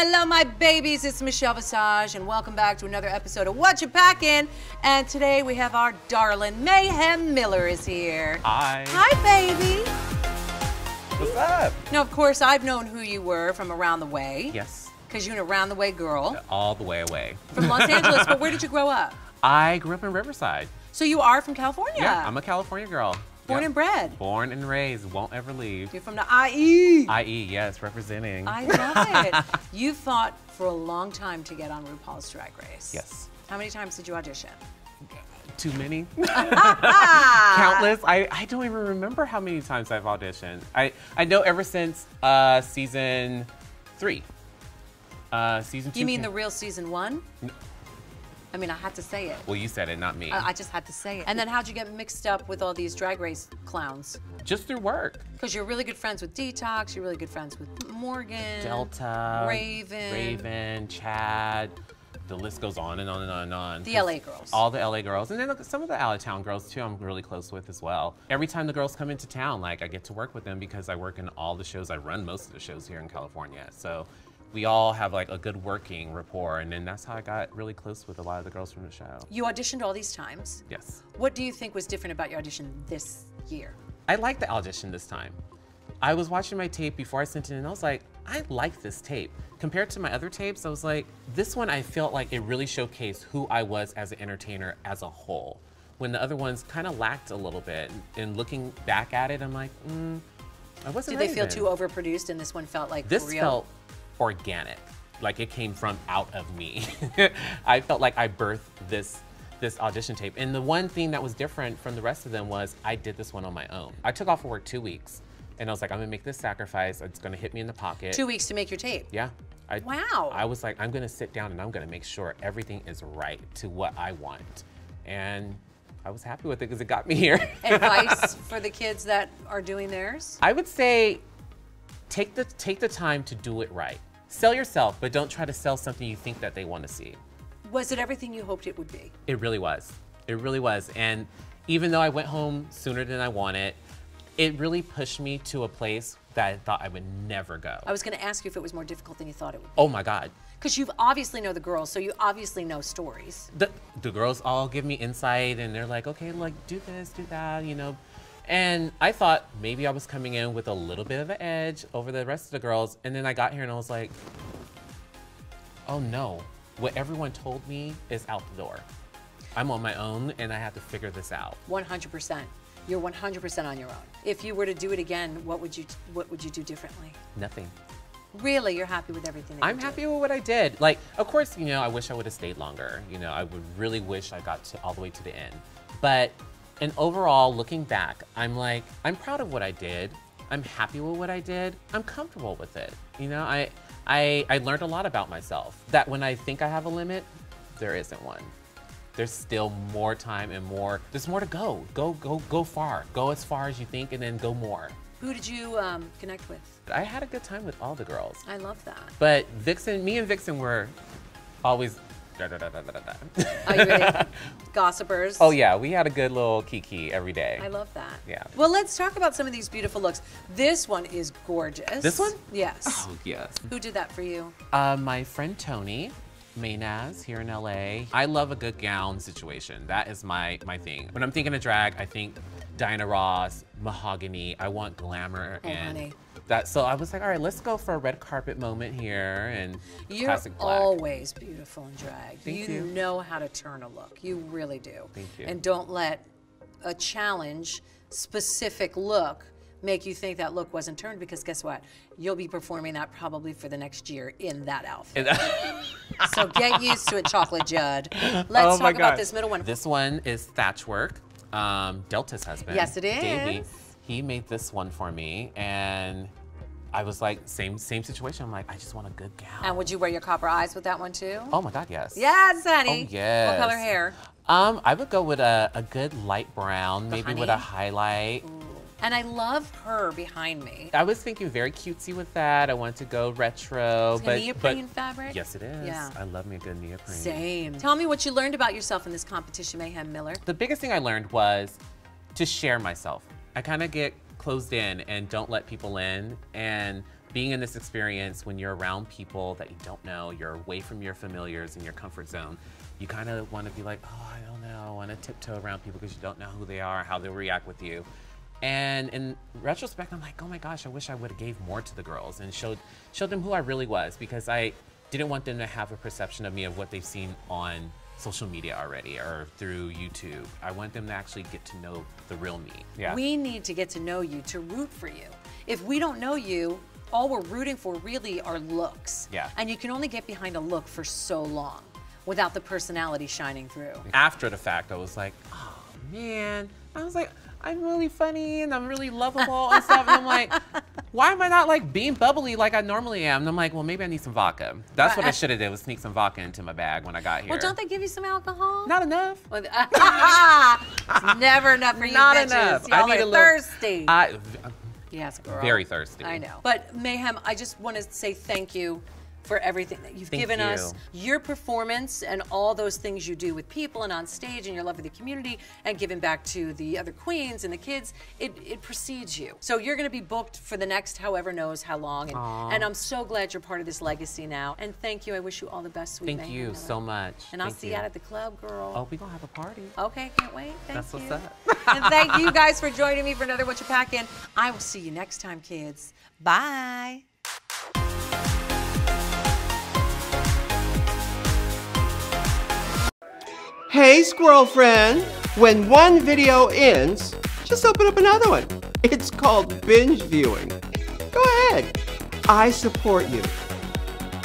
Hello, my babies. It's Michelle Visage, and welcome back to another episode of Whatcha Packin'. And today we have our darling Mayhem Miller is here. Hi. Hi, baby. What's up? Now, of course, I've known who you were from around the way. Yes. Because you're an around the way girl. All the way away. From Los Angeles, but where did you grow up? I grew up in Riverside. So you are from California? Yeah, I'm a California girl. Born and bred. Born and raised, won't ever leave. You're from the IE. IE, yes, representing. I love it. You fought for a long time to get on RuPaul's Drag Race. Yes. How many times did you audition? Too many. Countless. I don't even remember how many times I've auditioned. I know ever since season 3. Season 2. You mean the real season 1? No. I mean, I had to say it. Well, you said it, not me. I just had to say it. And then how'd you get mixed up with all these Drag Race clowns? Just through work. Because you're really good friends with Detox, you're really good friends with Morgan. Delta. Raven. Chad. The list goes on and on and on and on. The LA girls. All the LA girls. And then some of the out of town girls too, I'm really close with as well. Every time the girls come into town, like I get to work with them because I work in all the shows. I run most of the shows here in California. So we all have like a good working rapport, and then that's how I got really close with a lot of the girls from the show. You auditioned all these times. Yes. What do you think was different about your audition this year? I liked the audition this time. I was watching my tape before I sent it in, and I was like, I like this tape. Compared to my other tapes, I was like, this one I felt like it really showcased who I was as an entertainer as a whole, when the other ones kind of lacked a little bit. And looking back at it, I'm like, I wasn't ready. Did they feel too overproduced and this one felt like real? This felt organic, like it came from out of me. I felt like I birthed this audition tape. And the one thing that was different from the rest of them was I did this one on my own. I took off of work 2 weeks, and I was like, I'm gonna make this sacrifice. It's gonna hit me in the pocket. 2 weeks to make your tape? Yeah. Wow. I was like, I'm gonna sit down and I'm gonna make sure everything is right to what I want. And I was happy with it because it got me here. Advice for the kids that are doing theirs? I would say take the time to do it right. Sell yourself, but don't try to sell something you think that they want to see. Was it everything you hoped it would be? It really was. It really was. And even though I went home sooner than I wanted, it really pushed me to a place that I thought I would never go. I was going to ask you if it was more difficult than you thought it would be. Oh my God. Because you obviously know the girls, so you obviously know stories. The girls all give me insight, and they're like, okay, like do this, do that, you know. And I thought maybe I was coming in with a little bit of an edge over the rest of the girls. And then I got here and I was like, oh no, what everyone told me is out the door. I'm on my own and I have to figure this out. 100%. You're 100% on your own. If you were to do it again, what would you do differently? Nothing. Really, you're happy with everything that you did? I'm happy with what I did. Like, of course, you know, I wish I would have stayed longer. You know, I would really wish I got to all the way to the end. But and overall, looking back, I'm like, I'm proud of what I did. I'm happy with what I did. I'm comfortable with it. You know, I learned a lot about myself. That when I think I have a limit, there isn't one. There's still more time and more. There's more to go. Go far. Go as far as you think, and then go more. Who did you connect with? I had a good time with all the girls. I love that. But Vixen, me and Vixen were always. Are you really gossipers? Oh yeah, we had a good little kiki every day. I love that. Yeah. Well, let's talk about some of these beautiful looks. This one is gorgeous. This one? Yes. Oh yes. Who did that for you? My friend Tony Maynaz here in LA. I love a good gown situation. That is my thing. When I'm thinking of drag, I think Diana Ross, mahogany. I want glamour and honey. So I was like, all right, let's go for a red carpet moment here and classic black. You're always beautiful in drag. Thank you. You know how to turn a look. You really do. Thank you. And don't let a challenge specific look make you think that look wasn't turned, because guess what? You'll be performing that probably for the next year in that outfit. So get used to it, Chocolate Judd. Let's talk about this middle one. This one is thatch work. Delta's husband. Yes, it is. Davey. He made this one for me, and I was like, same situation. I'm like, I just want a good gown. And would you wear your copper eyes with that one too? Oh my God, yes. Yes, honey. Oh, yes. What color hair? I would go with a good light brown, maybe with a highlight. Ooh. And I love her behind me. I was thinking very cutesy with that. I wanted to go retro. It's neoprene fabric? Yes, it is. Yeah. I love me a good neoprene. Same. Tell me what you learned about yourself in this competition, Mayhem Miller. The biggest thing I learned was to share myself. I kind of get closed in and don't let people in. And being in this experience, when you're around people that you don't know, you're away from your familiars and your comfort zone, you kind of want to be like, oh, I don't know, I want to tiptoe around people because you don't know who they are, how they'll react with you. And in retrospect, I'm like, oh my gosh, I wish I would have gave more to the girls and showed them who I really was, because I didn't want them to have a perception of me of what they've seen on social media already or through YouTube. I want them to actually get to know the real me. Yeah. We need to get to know you to root for you. If we don't know you, all we're rooting for really are looks. Yeah. And you can only get behind a look for so long without the personality shining through. After the fact, I was like, oh man. I was like, I'm really funny and I'm really lovable and stuff. And I'm like, why am I not like being bubbly like I normally am? And I'm like, well, maybe I need some vodka. That's what I should have did, was sneak some vodka into my bag when I got here. Well, don't they give you some alcohol? Not enough. It's never enough for you bitches. Enough. Y'all are thirsty. Yes, girl. Very thirsty. I know. But Mayhem, I just want to say thank you for everything that you've given us. Your performance and all those things you do with people and on stage and your love of the community and giving back to the other queens and the kids, it precedes you. So you're gonna be booked for the next however knows how long. And I'm so glad you're part of this legacy now. And thank you, I wish you all the best, sweet Mayhem. Thank you so much. And I'll see you out at the club, girl. Oh, we gonna have a party. Okay, can't wait, thank you. That's what's up. And thank you guys for joining me for another Whatcha Packin'. I will see you next time, kids. Bye. Hey, squirrel friend. When one video ends, just open up another one. It's called binge viewing. Go ahead. I support you.